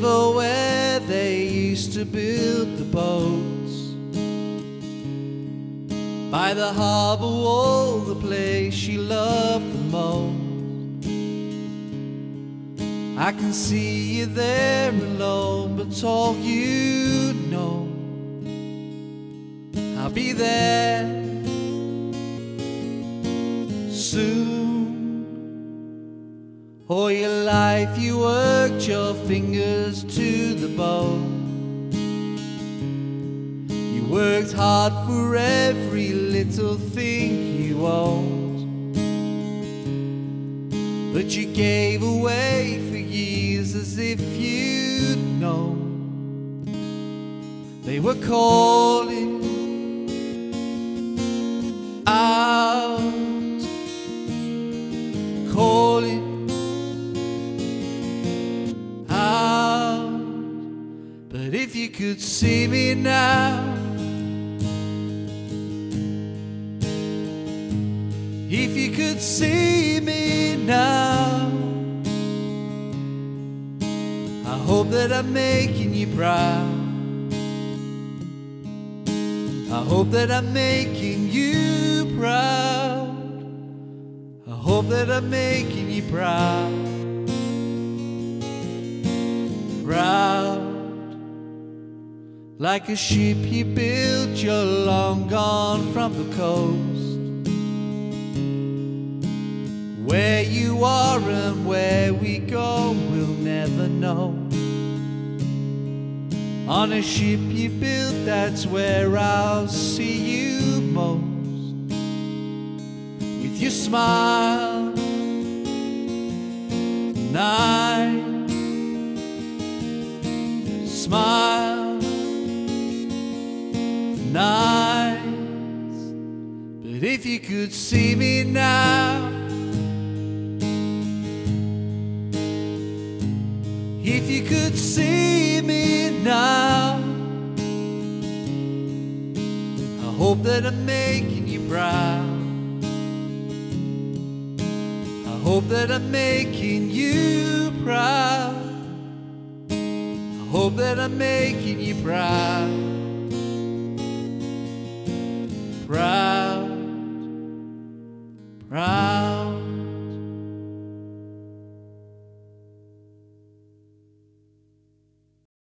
river where they used to build the boats, by the harbour wall, the place she loved the most. I can see you there alone, but all you know, I'll be there soon. All your life you worked your fingers to the bone. You worked hard for every little thing you owned, but you gave away for years as if you'd known. They were calling out, calling out. But if you could see me now, if you could see me now, I hope that I'm making you proud. I hope that I'm making you proud. I hope that I'm making you proud. Proud, like a ship you built, you're long gone from the coast. Where you are and where we go, we'll never know. On a ship you built, that's where I'll see you most. With your smile, night. Smile, nice. But if you could see me now, if you could see me now, I hope that I'm making you proud. I hope that I'm making you proud. I hope that I'm making you proud. Proud.